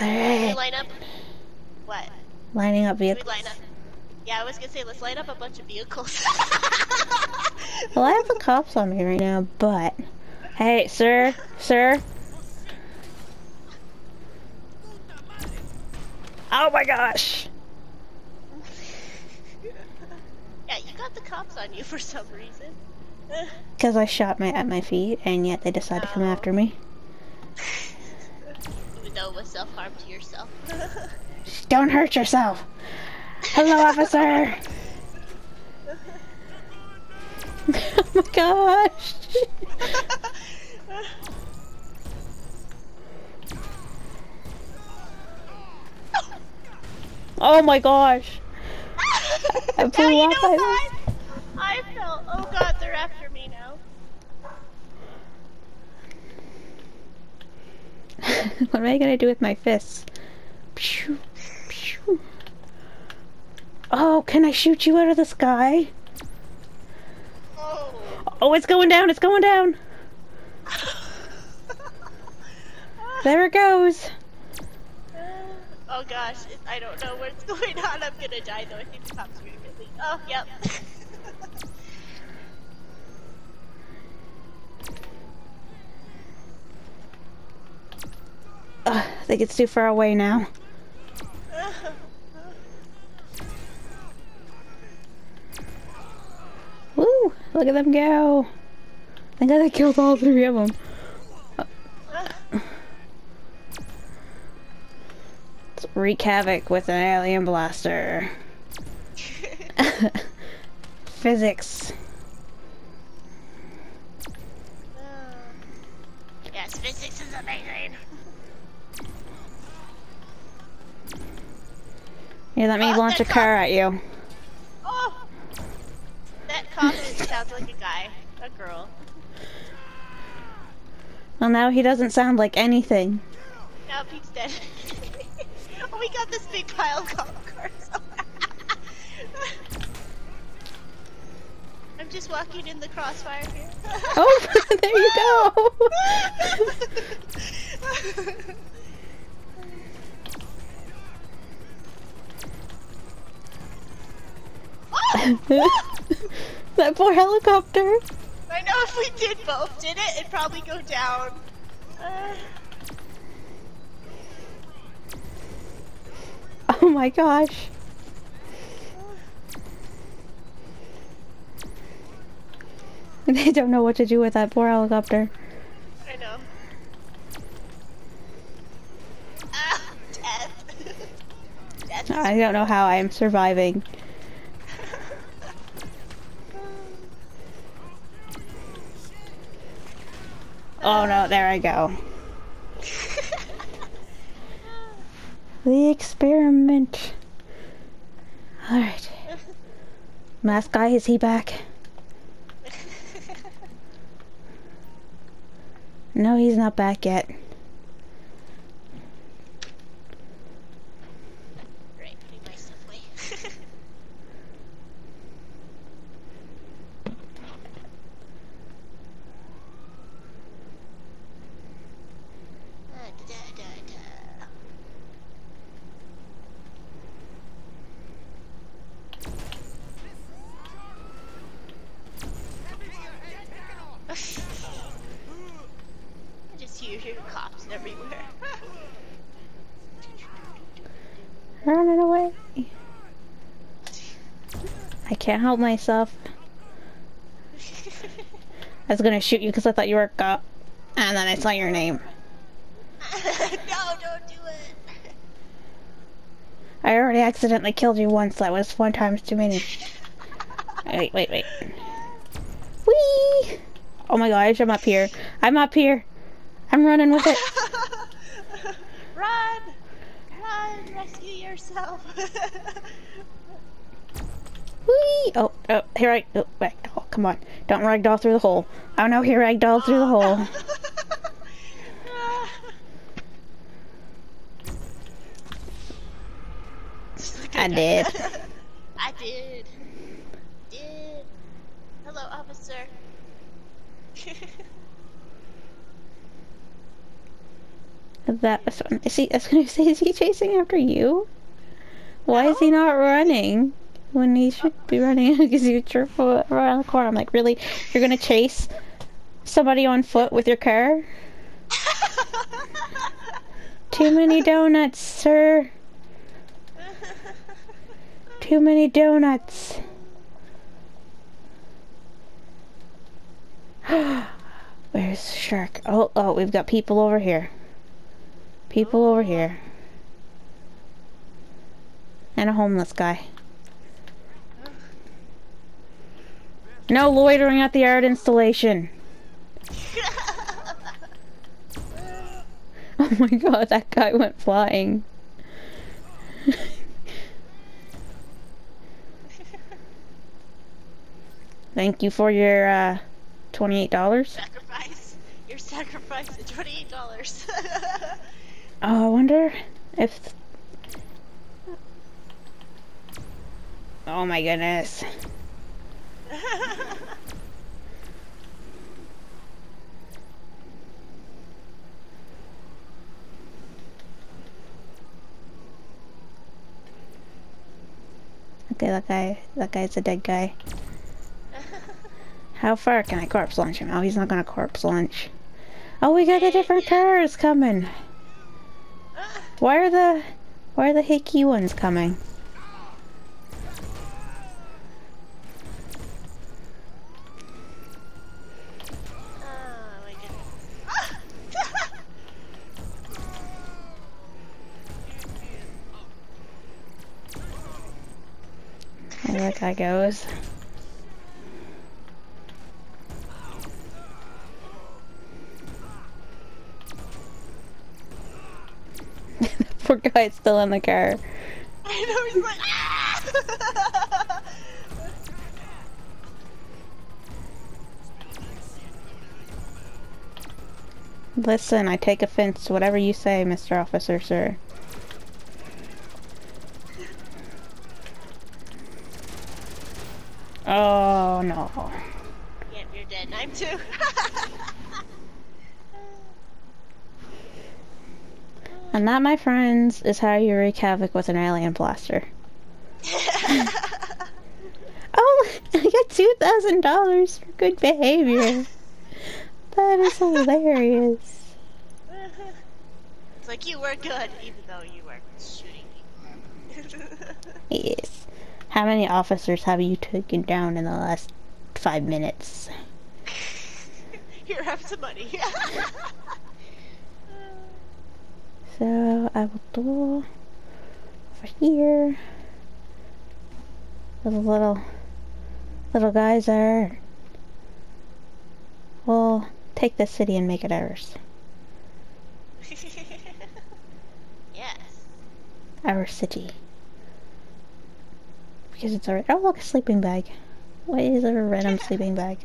Alright. Line up. What? Lining up vehicles. Line up. Yeah, I was gonna say, let's line up a bunch of vehicles. Well, I have the cops on me right now, but... Hey, sir. Sir. Oh my gosh! Yeah, you got the cops on you for some reason. Because I shot at my feet, and yet they decided to come after me. Even though it was self-harm to yourself. Don't hurt yourself! Hello, officer! Oh my gosh! Oh my gosh! I blew off. I fell. Oh god, they're after me now. What am I gonna do with my fists? Pew, pew. Oh, can I shoot you out of the sky? Oh, oh, it's going down. It's going down. There it goes. Oh gosh, I don't know what's going on. I'm gonna die though. I think the cops are gonna get me. Oh, yep. I think it's too far away now. Woo! Look at them go. I think I killed all three of them. Wreak havoc with an alien blaster. Physics. Yes, physics is amazing. You let me launch a car at you. Oh, that confidence sounds like a guy, a girl. Well, now he doesn't sound like anything. Now Pete's dead. Oh, we got this big pile of golf carts. I'm just walking in the crossfire here. Oh, there you go. That poor helicopter. I know if we did both, it'd probably go down. Oh my gosh. They don't know what to do with that poor helicopter. I know. Ah, death. Death. I don't know how I am surviving. Oh no, there I go. The experiment. Alright. Mask guy, is he back? No, he's not back yet. Right, putting my stuff away. Everywhere. Running away. I can't help myself. I was gonna shoot you because I thought you were a cop, and then I saw your name. No, don't do it. I already accidentally killed you once. That was one time too many. Wait, wait, wait. Whee! Oh my gosh, I'm up here. I'm up here. I'm running with it. Run! Run! Rescue yourself! Whee! Oh, oh, here I... Oh, ragdoll, come on. Don't ragdoll through the hole. Oh no, he ragdolled through the hole. No. I did. I did. Did. Hello, officer. Is he chasing after you? Why is he not running when he should be running? Because you trip right around the corner. I'm like, really? You're gonna chase somebody on foot with your car? Too many donuts, sir. Too many donuts. Where's the shark? Oh, oh, we've got people over here. People over here. And a homeless guy. No loitering at the art installation. Oh my god, that guy went flying. Thank you for your $28. Sacrifice. Your sacrifice at $28. Oh, I wonder if... Oh my goodness. Okay, that guy's a dead guy. How far can I corpse launch him? Oh, he's not gonna corpse launch. Oh, we got the different cars coming. Why are the hickey ones coming? Oh, that guy goes. Poor guy's still in the car. I know, he's like, ah! Listen, I take offense to whatever you say, Mr. Officer, sir. Oh no. Yep, you're dead, and I'm too. And that, my friends, is how you wreak havoc with an alien blaster. Oh, I got $2,000 for good behavior. That is hilarious. It's like you were good, even though you were shooting people. Yes. How many officers have you taken down in the last 5 minutes? Here, have some money. So I will do over here. Little guys are. We'll take this city and make it ours. Yes. Our city. Because it's alright. Oh, look, a sleeping bag. Why is there a random sleeping bag?